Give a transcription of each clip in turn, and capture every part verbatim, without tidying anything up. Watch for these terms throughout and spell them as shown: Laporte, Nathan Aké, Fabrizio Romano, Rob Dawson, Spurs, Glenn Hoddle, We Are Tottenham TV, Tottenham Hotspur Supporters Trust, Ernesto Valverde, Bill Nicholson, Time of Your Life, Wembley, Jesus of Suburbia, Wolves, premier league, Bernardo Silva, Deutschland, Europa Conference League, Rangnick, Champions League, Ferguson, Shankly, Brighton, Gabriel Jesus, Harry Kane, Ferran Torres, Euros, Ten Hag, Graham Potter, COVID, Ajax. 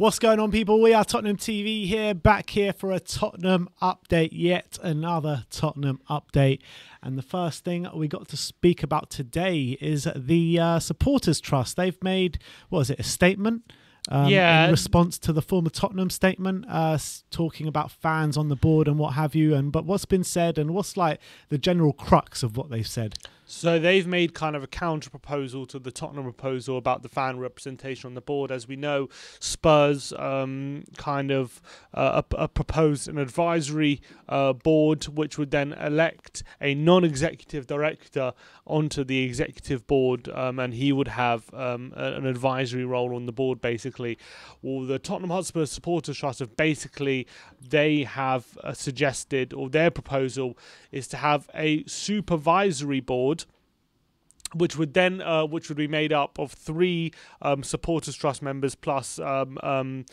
What's going on, people? We are Tottenham T V here, back here for a Tottenham update, yet another Tottenham update. And the first thing we got to speak about today is the uh, Supporters Trust. They've made, what is it, a statement? Um, yeah. In response to the former Tottenham statement, uh, talking about fans on the board and what have you, and but what's been said and what's like the general crux of what they've said. So they've made kind of a counter proposal to the Tottenham proposal about the fan representation on the board. As we know, Spurs um, kind of uh, a, a proposed an advisory uh, board, which would then elect a non-executive director onto the executive board, um, and he would have um, a, an advisory role on the board, basically. Well, the Tottenham Hotspur Supporters Trust have basically, they have uh, suggested, or their proposal is to have a supervisory board, which would then, uh, which would be made up of three um, supporters trust members plus um, um,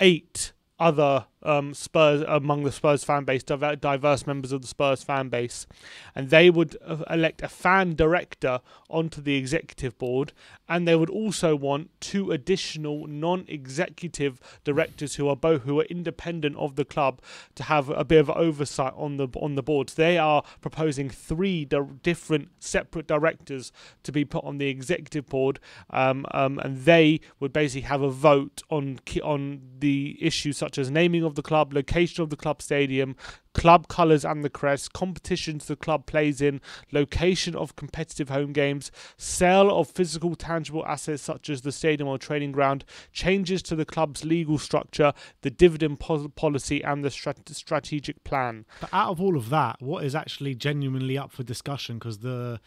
eight other um, Spurs among the Spurs fan base, diverse members of the Spurs fan base, and they would elect a fan director onto the executive board, and they would also want two additional non-executive directors who are both who are independent of the club to have a bit of oversight on the on the board. So they are proposing three di different separate directors to be put on the executive board, um, um, and they would basically have a vote on on the issues such as naming of the club, location of the club stadium, club colours and the crest, competitions the club plays in, location of competitive home games, sale of physical tangible assets such as the stadium or training ground, changes to the club's legal structure, the dividend policy and the strategic plan. But out of all of that, what is actually genuinely up for discussion? Because the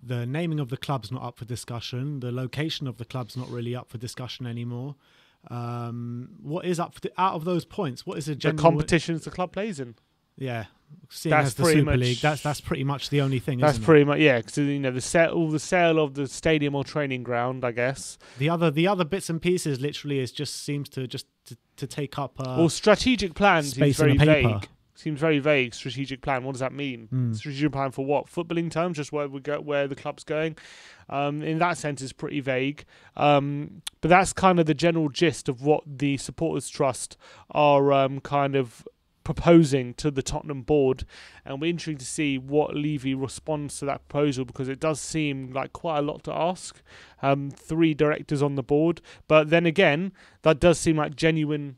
the naming of the club's not up for discussion, the location of the club's not really up for discussion anymore. Um, what is up for the, out of those points? What is the general the competitions the club plays in? Yeah, seeing that's as the Super much, League, that's that's pretty much the only thing. That's isn't pretty it? much yeah, because you know the sale, all the sale of the stadium or training ground, I guess. The other the other bits and pieces literally is just seems to just to, to take up. Uh, well, strategic plan seems very vague. Seems very vague. Strategic plan. What does that mean? Mm. Strategic plan for what? Footballing terms, just where we go, where the club's going. Um, in that sense, it's pretty vague. Um, but that's kind of the general gist of what the Supporters Trust are um, kind of proposing to the Tottenham board, and we're intrigued to see what Levy responds to that proposal, because it does seem like quite a lot to ask. Um, three directors on the board, but then again, that does seem like genuine.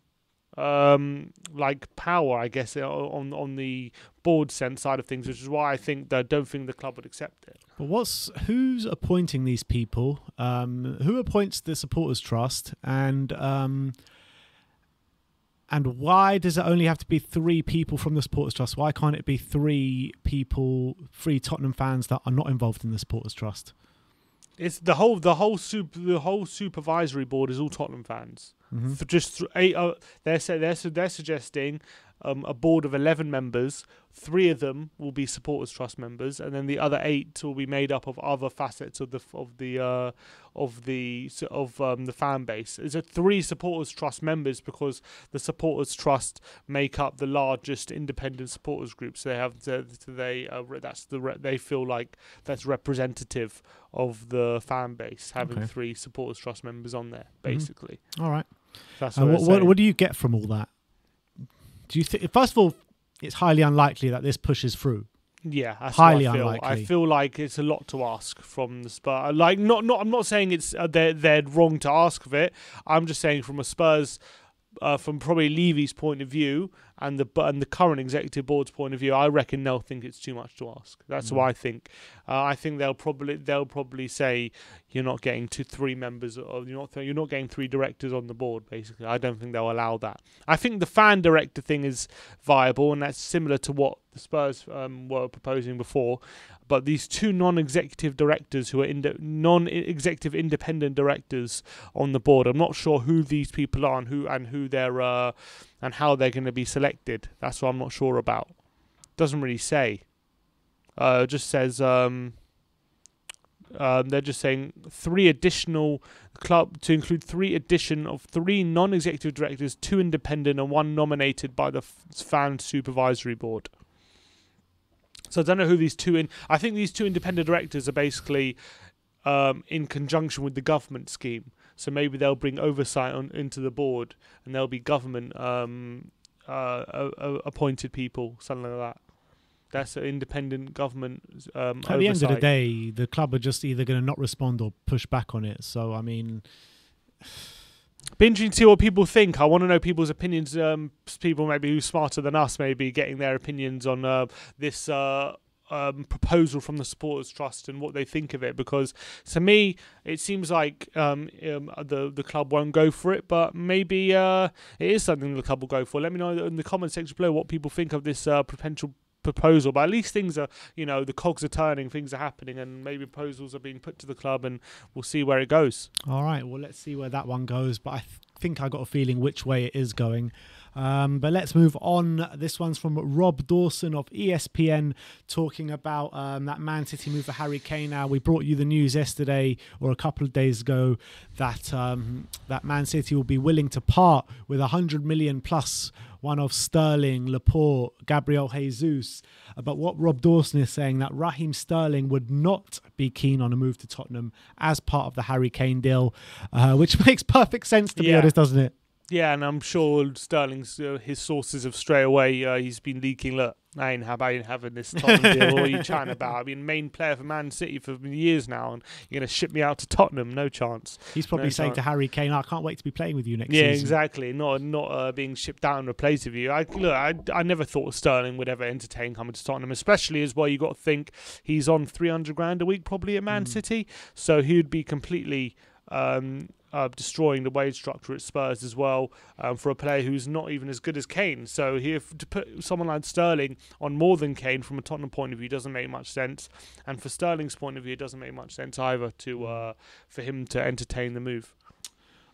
Um, like power, I guess, on on the board sense side of things, which is why I think I don't think the club would accept it. But what's who's appointing these people? Um, who appoints the Supporters Trust, and um, and why does it only have to be three people from the Supporters Trust? Why can't it be three people, three Tottenham fans that are not involved in the Supporters Trust? It's the whole the whole super the whole supervisory board is all Tottenham fans. Mm-hmm. So just eight. Uh, they're they're they're suggesting um, a board of eleven members. Three of them will be Supporters Trust members, and then the other eight will be made up of other facets of the of the uh, of the of um, the fan base. It's a three Supporters Trust members because the Supporters Trust make up the largest independent supporters group. So they have to, they uh, that's the re they feel like that's representative of the fan base, having okay. three Supporters Trust members on there, basically. Mm-hmm. All right. That's what, uh, what, what, what do you get from all that? Do you think? First of all, it's highly unlikely that this pushes through. Yeah, that's highly I feel. unlikely. I feel like it's a lot to ask from the Spurs. Like, not, not. I'm not saying it's uh, they're they're wrong to ask of it. I'm just saying from a Spurs, uh, from probably Levy's point of view and the and the current executive board's point of view, I reckon they'll think it's too much to ask. That's mm. what I think. Uh, I think they'll probably they'll probably say you're not getting two three members or you're not you're not getting three directors on the board. Basically, I don't think they'll allow that. I think the fan director thing is viable, and that's similar to what the Spurs um, were proposing before. But these two non-executive directors who are in non-executive independent directors on the board, I'm not sure who these people are and who and who they're. Uh, And how they're going to be selected. That's what I'm not sure about. Doesn't really say. Uh, just says um, um, they're just saying three additional club to include three addition of three non-executive directors, two independent and one nominated by the fan supervisory board. So I don't know who these two in. I think these two independent directors are basically um, in conjunction with the government scheme. So maybe they'll bring oversight on into the board, and there'll be government um, uh, uh, appointed people, something like that. That's an independent government um, oversight. At the end of the day, the club are just either going to not respond or push back on it. So, I mean... Be interesting to see what people think. I want to know people's opinions. Um, people maybe who's smarter than us, maybe getting their opinions on uh, this uh, um, proposal from the Supporters Trust and what they think of it. Because to me, it seems like um, um, the the club won't go for it, but maybe uh, it is something the club will go for. Let me know in the comment section below what people think of this uh, potential proposal. But at least things are, you know, the cogs are turning, things are happening, and maybe proposals are being put to the club, and we'll see where it goes. All right, well, let's see where that one goes, but I th think I got a feeling which way it is going. Um, but let's move on. This one's from Rob Dawson of E S P N, talking about um, that Man City move for Harry Kane. Now, we brought you the news yesterday, or a couple of days ago, that um, that Man City will be willing to part with a hundred million plus one of Sterling, Laporte, Gabriel Jesus. But what Rob Dawson is saying, that Raheem Sterling would not be keen on a move to Tottenham as part of the Harry Kane deal, uh, which makes perfect sense, to yeah. be honest, doesn't it? Yeah, and I'm sure Sterling's uh, his sources have straight away, uh, he's been leaking, look, I ain't, have, I ain't having this Tottenham deal. What are you chatting about? I've been main player for Man City for years now, and you're going to ship me out to Tottenham? No chance. He's probably no saying chance. to Harry Kane, I can't wait to be playing with you next yeah, season. Yeah, exactly. Not not uh, being shipped down and replaced with you. I, look, I, I never thought Sterling would ever entertain coming to Tottenham, especially as well. You've got to think he's on three hundred grand a week probably at Man mm. City, so he would be completely... Um, Uh, destroying the wage structure at Spurs as well um, for a player who's not even as good as Kane. So here to put someone like Sterling on more than Kane from a Tottenham point of view doesn't make much sense, and for Sterling's point of view it doesn't make much sense either to uh, for him to entertain the move.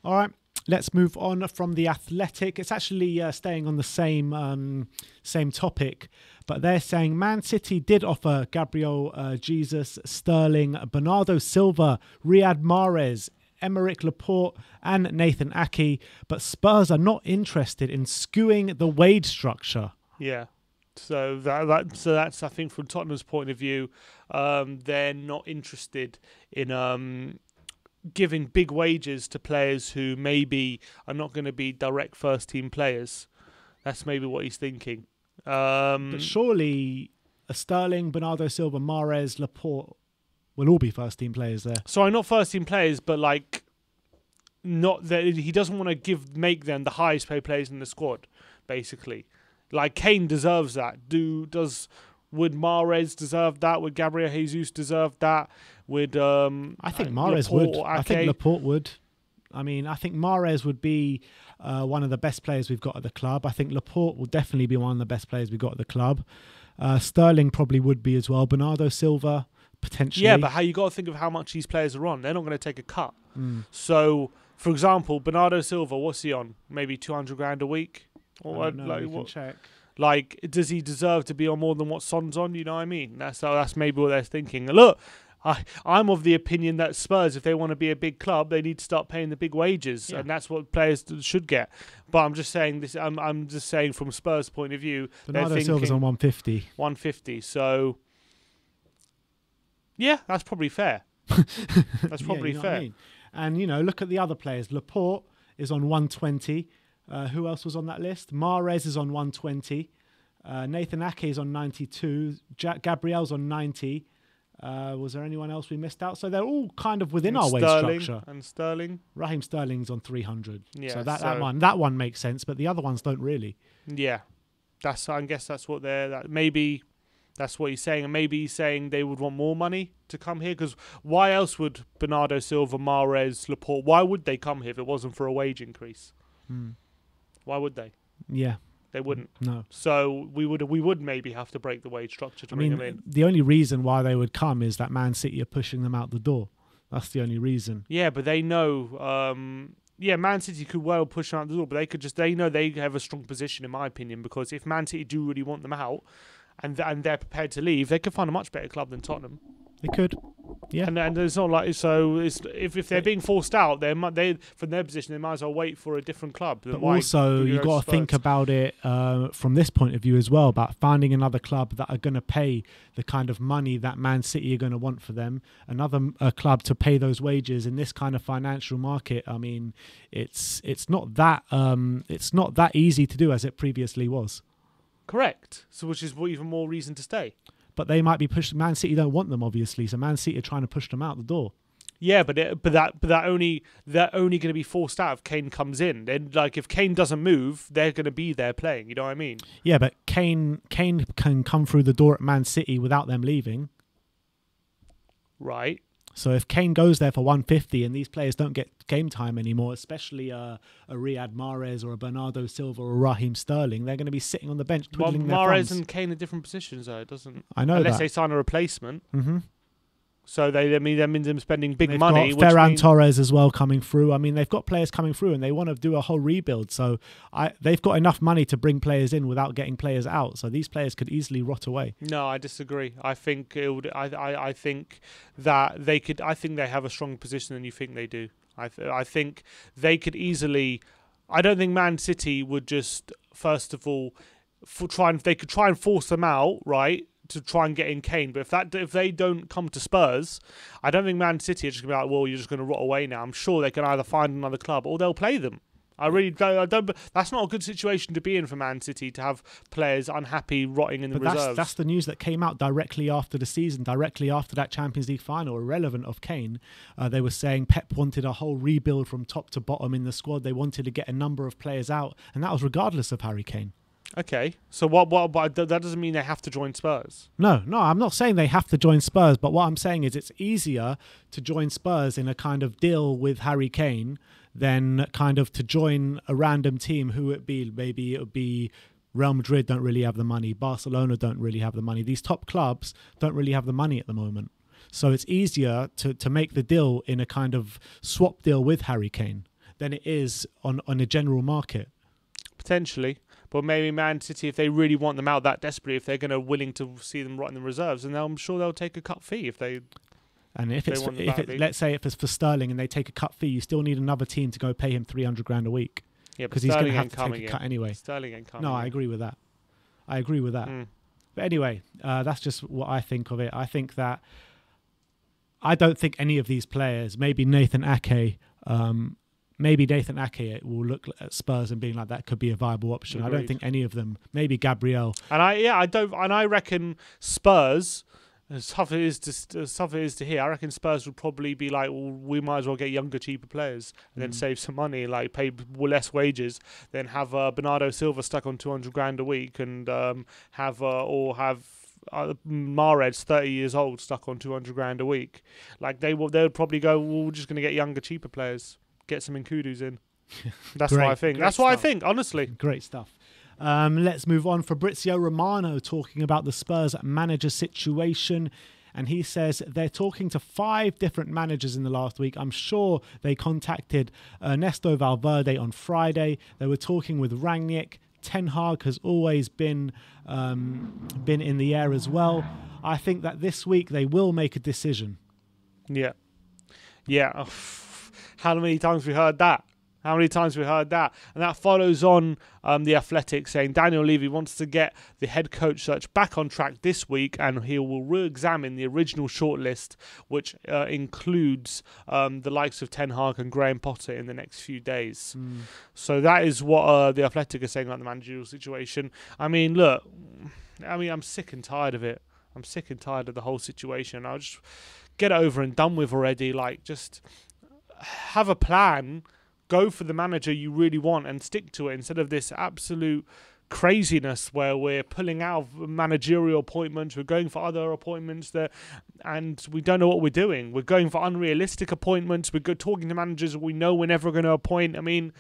All right, let's move on from The Athletic. It's actually uh, staying on the same um, same topic, but they're saying Man City did offer Gabriel uh, Jesus, Sterling, Bernardo Silva, Riyad Mahrez, Emerick Laporte and Nathan Aké, but Spurs are not interested in skewing the wage structure. Yeah, so that, that so that's I think from Tottenham's point of view, um, they're not interested in um, giving big wages to players who maybe are not going to be direct first team players. That's maybe what he's thinking. Um, but surely a Sterling, Bernardo Silva, Mahrez, Laporte will all be first team players there. Sorry, not first team players, but like, not that he doesn't want to give make them the highest paid players in the squad, basically. Like Kane deserves that. Do does would Mahrez deserve that? Would Gabriel Jesus deserve that? Would um? I think Mahrez would. I think Laporte would. I mean, I think Mahrez would be uh, one of the best players we've got at the club. I think Laporte will definitely be one of the best players we've got at the club. Uh, Sterling probably would be as well. Bernardo Silva. Potentially. Yeah, but how you got to think of how much these players are on. They're not going to take a cut. Mm. So, for example, Bernardo Silva, what's he on? Maybe two hundred grand a week? Or I don't know, like, we can what? check. Like, does he deserve to be on more than what Son's on? You know what I mean? That's uh, that's maybe what they're thinking. And look, I, I'm of the opinion that Spurs, if they want to be a big club, they need to start paying the big wages, yeah. and that's what players should get. But I'm just saying this. I'm I'm just saying from Spurs' point of view, Bernardo they're thinking Silva's on one fifty. one fifty. So. Yeah, that's probably fair. That's probably yeah, you know fair. What I mean? And, you know, look at the other players. Laporte is on one twenty. Uh, who else was on that list? Mahrez is on one twenty. Uh, Nathan Aké is on ninety-two. Ja Gabriel's on ninety. Uh, was there anyone else we missed out? So they're all kind of within and our Sterling, wage structure. And Sterling? Raheem Sterling's on three hundred. Yeah, so that, so that, one, that one makes sense, but the other ones don't really. Yeah. That's. I guess that's what they're... That maybe... That's what he's saying. And maybe he's saying they would want more money to come here, because why else would Bernardo Silva, Mahrez, Laporte, why would they come here if it wasn't for a wage increase? Mm. Why would they? Yeah. They wouldn't. No. So we would we would maybe have to break the wage structure to I bring mean, them in. The only reason why they would come is that Man City are pushing them out the door. That's the only reason. Yeah, but they know... Um, Yeah, Man City could well push them out the door, but they could just... They know they have a strong position, in my opinion, because if Man City do really want them out... And th and they're prepared to leave, they could find a much better club than Tottenham. They could. Yeah, and, and it's not like so. It's, if if they're being forced out, they they from their position, they might as well wait for a different club. But also, you got to think about it uh, from this point of view as well, about finding another club that are going to pay the kind of money that Man City are going to want for them. Another uh, club to pay those wages in this kind of financial market. I mean, it's it's not that um, it's not that easy to do as it previously was. Correct. So, which is even more reason to stay. But they might be pushed. Man City don't want them, obviously. So Man City are trying to push them out the door. Yeah, but it, but that but that only they're only going to be forced out if Kane comes in. Then, like, if Kane doesn't move, they're going to be there playing. You know what I mean? Yeah, but Kane Kane can come through the door at Man City without them leaving. Right. So if Kane goes there for one fifty and these players don't get game time anymore, especially uh, a Riyad Mahrez or a Bernardo Silva or a Raheem Sterling, they're going to be sitting on the bench twiddling well, their thumbs. Mahrez and Kane are different positions, though. It doesn't I know unless that. they sign a replacement. Mm-hmm. So they, I mean, that means them spending big they've money. Got Ferran means... Torres as well coming through. I mean, they've got players coming through, and they want to do a whole rebuild. So I, they've got enough money to bring players in without getting players out. So these players could easily rot away. No, I disagree. I think it would. I, I, I think that they could. I think they have a stronger position than you think they do. I, th I think they could easily. I don't think Man City would just first of all, for try and they could try and force them out, right? To try and get in Kane, but if that if they don't come to Spurs, I don't think Man City are just gonna be like, well, you're just gonna rot away now. I'm sure they can either find another club or they'll play them. I really don't. I don't. That's not a good situation to be in for Man City to have players unhappy rotting in the but reserves. That's, that's the news that came out directly after the season, directly after that Champions League final, irrelevant of Kane. Uh, they were saying Pep wanted a whole rebuild from top to bottom in the squad. They wanted to get a number of players out, and that was regardless of Harry Kane. Okay, so what? What? But that doesn't mean they have to join Spurs. No, no, I'm not saying they have to join Spurs. But what I'm saying is it's easier to join Spurs in a kind of deal with Harry Kane than kind of to join a random team. Who it be? Maybe it would be Real Madrid. Don't really have the money. Barcelona don't really have the money. These top clubs don't really have the money at the moment. So it's easier to to make the deal in a kind of swap deal with Harry Kane than it is on on a general market. Potentially. But maybe Man City, if they really want them out that desperately, if they're going to willing to see them rot in the reserves, and I'm sure they'll take a cut fee if they. And if, if it's for, if it, let's say if it's for Sterling and they take a cut fee, you still need another team to go pay him three hundred grand a week. Yeah, because he's going to have to take a cut anyway. Sterling ain't coming. No, I agree with that. I agree with that. Mm. But anyway, uh, that's just what I think of it. I think that I don't think any of these players, maybe Nathan Aké. Um, Maybe Nathan Aké will look at Spurs and being like that could be a viable option. Agreed. I don't think any of them. Maybe Gabriel. And I yeah I don't and I reckon Spurs, as tough it is to as tough it is to hear, I reckon Spurs would probably be like, well, we might as well get younger, cheaper players and mm. then save some money, like pay less wages, then have uh, Bernardo Silva stuck on two hundred grand a week, and um, have uh, or have. Uh, Mahrez, thirty years old, stuck on two hundred grand a week. Like they will, they would probably go, well, we're just going to get younger, cheaper players. Get some Nkudus in. That's what I think. That's what I think, honestly. Great stuff. Um, let's move on. Fabrizio Romano talking about the Spurs manager situation. And he says they're talking to five different managers in the last week. I'm sure they contacted Ernesto Valverde on Friday. They were talking with Rangnick. Ten Hag has always been, um, been in the air as well. I think that this week they will make a decision. Yeah. Yeah. Oh. How many times we heard that? How many times we heard that? And that follows on um, The Athletic saying Daniel Levy wants to get the head coach search back on track this week, and he will re-examine the original shortlist, which uh, includes um, the likes of Ten Hag and Graham Potter in the next few days. Mm. So that is what uh, The Athletic is saying about the managerial situation. I mean, look, I mean, I'm sick and tired of it. I'm sick and tired of the whole situation. I'll just get it over and done with already. Like, just... have a plan, go for the manager you really want and stick to it, instead of this absolute craziness where we're pulling out of managerial appointments, we're going for other appointments that, and we don't know what we're doing. We're going for unrealistic appointments. We're talking to managers we know we're never going to appoint. I mean,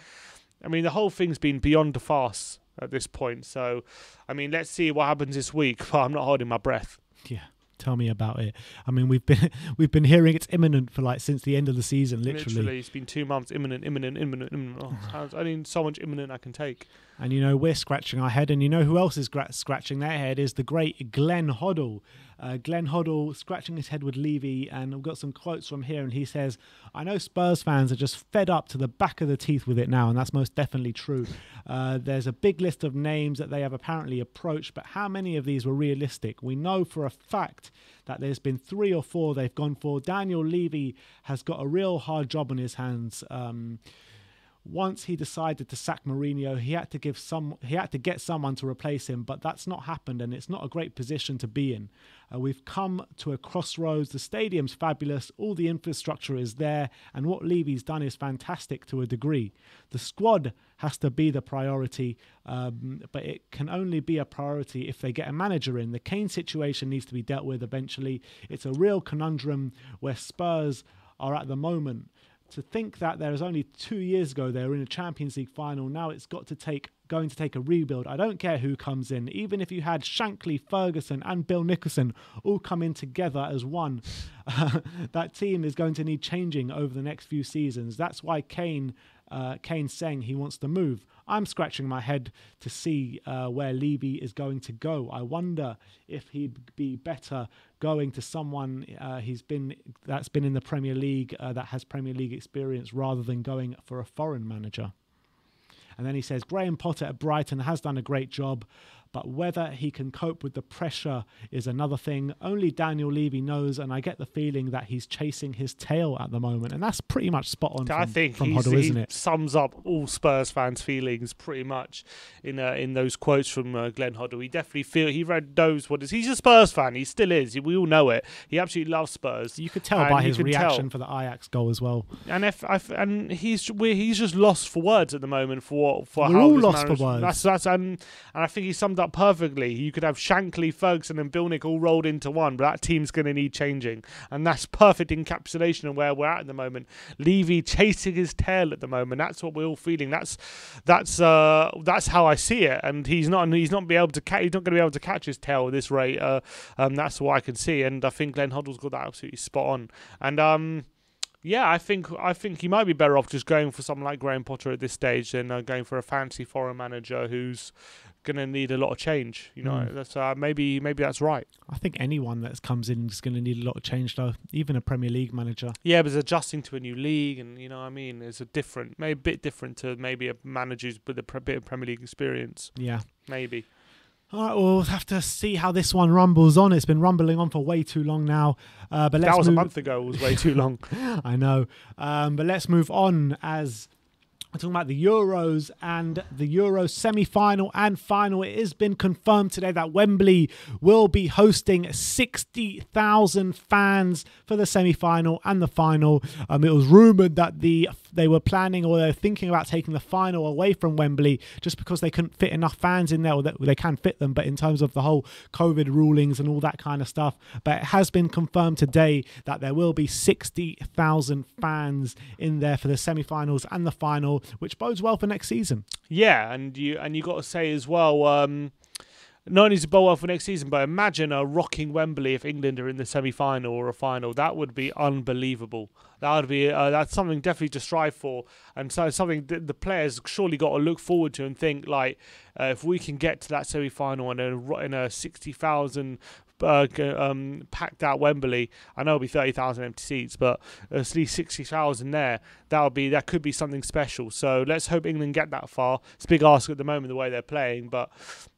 I mean, the whole thing's been beyond a farce at this point. So, I mean, let's see what happens this week. But I'm not holding my breath. Yeah. Tell me about it. I mean, we've been we've been hearing it's imminent for like since the end of the season. Literally, literally it's been two months. Imminent, imminent, imminent, imminent. Oh, I mean, so much imminent I can take. And you know, we're scratching our head, and you know who else is scratching their head is the great Glenn Hoddle. Uh, Glenn Hoddle scratching his head with Levy, and I've got some quotes from here, and he says, I know Spurs fans are just fed up to the back of the teeth with it now, and that's most definitely true. Uh, there's a big list of names that they have apparently approached, but how many of these were realistic? We know for a fact that there's been three or four they've gone for. Daniel Levy has got a real hard job on his hands. Um, Once he decided to sack Mourinho, he had to give some. He had to get someone to replace him, but that's not happened, and it's not a great position to be in. Uh, we've come to a crossroads. The stadium's fabulous. All the infrastructure is there, and what Levy's done is fantastic to a degree. The squad has to be the priority, um, but it can only be a priority if they get a manager in. The Kane situation needs to be dealt with eventually. It's a real conundrum where Spurs are at the moment. To think that there is only two years ago they were in a Champions League final, now it's got to take going to take a rebuild. I don't care who comes in. Even if you had Shankly, Ferguson and Bill Nicholson all come in together as one, uh, that team is going to need changing over the next few seasons. That's why Kane, uh, Kane's saying he wants to move. I'm scratching my head to see uh, where Levy is going to go. I wonder if he'd be better going to someone uh, he's been that's been in the Premier League, uh, that has Premier League experience, rather than going for a foreign manager. And then he says, Graham Potter at Brighton has done a great job, but whether he can cope with the pressure is another thing. Only Daniel Levy knows, and I get the feeling that he's chasing his tail at the moment. And that's pretty much spot on from, I think from Hoddle, isn't it? He sums up all Spurs fans' feelings pretty much in uh, in those quotes from uh, Glenn Hoddle. He definitely feel he knows what it is. He's a Spurs fan. He still is. We all know it. He absolutely loves Spurs. You could tell and by his reaction tell. for the Ajax goal as well. And if I've, and he's we're, he's just lost for words at the moment for for we're how all lost managed. for words. That's that's um, and I think he summed up perfectly. You could have Shankly, Ferguson and Bilnick all rolled into one, but that team's going to need changing, and that's perfect encapsulation of where we're at at the moment. Levy chasing his tail at the moment, that's what we're all feeling. That's that's uh, that's how I see it, and he's not he's not be able to catch he's not going to be able to catch his tail at this rate. Uh, um, that's what I can see, and I think Glenn Hoddle's got that absolutely spot on. And um yeah, I think I think he might be better off just going for someone like Graham Potter at this stage than uh, going for a fancy foreign manager who's going to need a lot of change. You know, mm. that's uh, maybe maybe that's right. I think anyone that comes in is going to need a lot of change, though. Even a Premier League manager. Yeah, but it's adjusting to a new league, and you know, what I mean, it's a different, maybe a bit different to maybe a manager with a bit of Premier League experience. Yeah, maybe. All right, well, we'll have to see how this one rumbles on. It's been rumbling on for way too long now. Uh, but let's that was move... a month ago. It was way too long. I know. Um, but let's move on, as we're talking about the Euros and the Euro semi-final and final. It has been confirmed today that Wembley will be hosting sixty thousand fans for the semi-final and the final. Um, it was rumoured that the... they were planning or they were thinking about taking the final away from Wembley just because they couldn't fit enough fans in there, or that they can fit them, but in terms of the whole COVID rulings and all that kind of stuff. But it has been confirmed today that there will be sixty thousand fans in there for the semi-finals and the final, which bodes well for next season. Yeah, and you and you got to say as well, um, not only to bowl well for next season, but imagine a rocking Wembley if England are in the semi-final or a final. That would be unbelievable. That would be uh, that's something definitely to strive for, and so something that the players surely got to look forward to and think like, uh, if we can get to that semi-final in a in a sixty thousand uh, um, packed out Wembley, I know it'll be thirty thousand empty seats, but at least sixty thousand there, that would be that could be something special. So let's hope England get that far. It's a big ask at the moment the way they're playing, but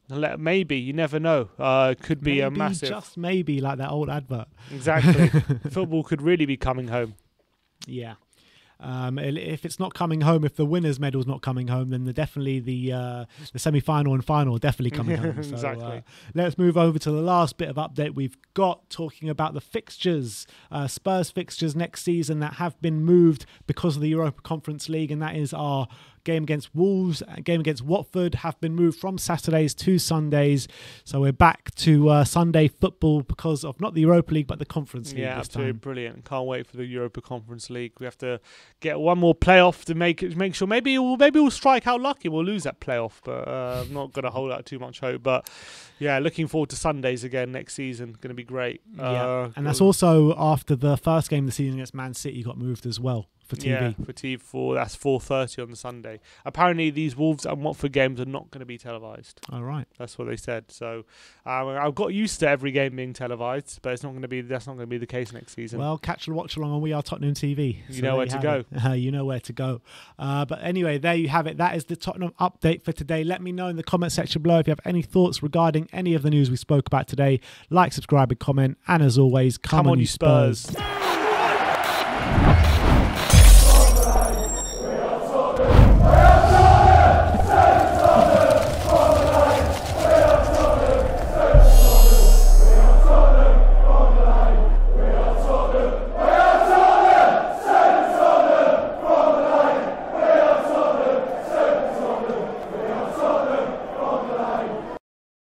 let, maybe you never know. Uh, could be maybe, a massive, just maybe, like that old advert. Exactly, football could really be coming home. Yeah. Um, if it's not coming home, if the winner's medal's not coming home, then the, definitely the uh, the semi-final and final are definitely coming home. So, exactly. Uh, let's move over to the last bit of update we've got, talking about the fixtures, uh, Spurs fixtures next season that have been moved because of the Europa Conference League, and that is our game against Wolves, game against Watford have been moved from Saturdays to Sundays. So we're back to uh, Sunday football because of not the Europa League, but the Conference League. Yeah, absolutely brilliant. Can't wait for the Europa Conference League. We have to get one more playoff to make it, make sure. Maybe we'll, maybe we'll strike out lucky. We'll lose that playoff, but uh, I'm not going to hold out too much hope. But yeah, looking forward to Sundays again next season. Going to be great. Yeah. Uh, and that's also after the first game of the season against Man City got moved as well. for T V. Yeah, for T V four. That's four thirty on the Sunday. Apparently, these Wolves and Watford games are not going to be televised. All right. That's what they said. So um, I've got used to every game being televised, but it's not going to be. That's not going to be the case next season. Well, catch and watch along on We Are Tottenham T V. You so know where you to go. Uh, you know where to go. Uh, but anyway, there you have it. That is the Tottenham update for today. Let me know in the comment section below if you have any thoughts regarding any of the news we spoke about today. Like, subscribe, and comment. And as always, come, come on, on you Spurs. Spurs.